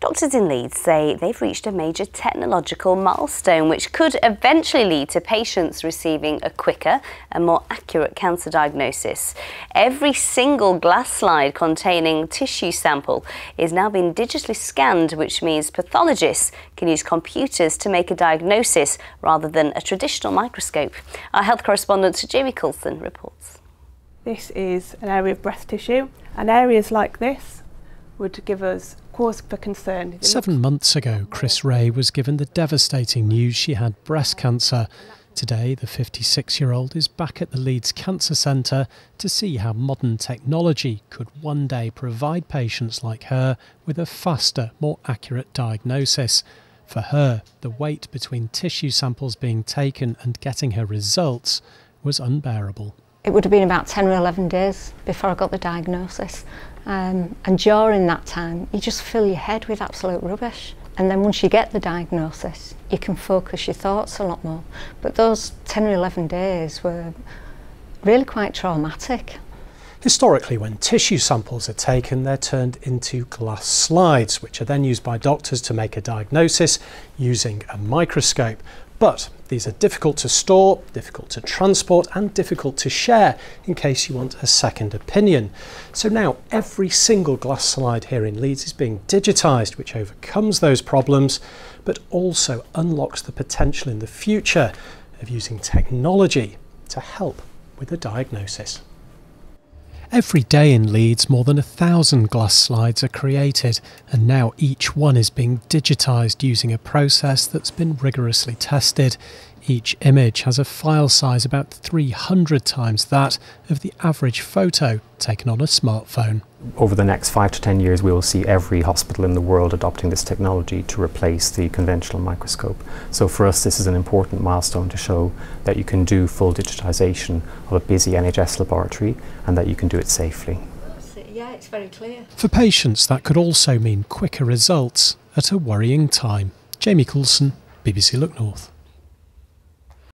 Doctors in Leeds say they've reached a major technological milestone which could eventually lead to patients receiving a quicker and more accurate cancer diagnosis. Every single glass slide containing tissue sample is now being digitally scanned, which means pathologists can use computers to make a diagnosis rather than a traditional microscope. Our health correspondent Jimmy Coulson reports. This is an area of breast tissue, and areas like this would give us cause for concern. 7 months ago, Chris Ray was given the devastating news she had breast cancer. Today, the 56-year-old is back at the Leeds Cancer Centre to see how modern technology could one day provide patients like her with a faster, more accurate diagnosis. For her, the wait between tissue samples being taken and getting her results was unbearable. It would have been about 10 or 11 days before I got the diagnosis. And during that time, you just fill your head with absolute rubbish. And then once you get the diagnosis, you can focus your thoughts a lot more. But those 10 or 11 days were really quite traumatic. Historically, when tissue samples are taken, they're turned into glass slides, which are then used by doctors to make a diagnosis using a microscope. But these are difficult to store, difficult to transport and difficult to share in case you want a second opinion. So now every single glass slide here in Leeds is being digitised, which overcomes those problems but also unlocks the potential in the future of using technology to help with a diagnosis. Every day in Leeds, more than 1,000 glass slides are created, and now each one is being digitised using a process that's been rigorously tested. Each image has a file size about 300 times that of the average photo taken on a smartphone. Over the next 5 to 10 years, we will see every hospital in the world adopting this technology to replace the conventional microscope. So for us, this is an important milestone to show that you can do full digitisation of a busy NHS laboratory and that you can do it safely. Yeah, it's very clear. For patients, that could also mean quicker results at a worrying time. Jamie Coulson, BBC Look North.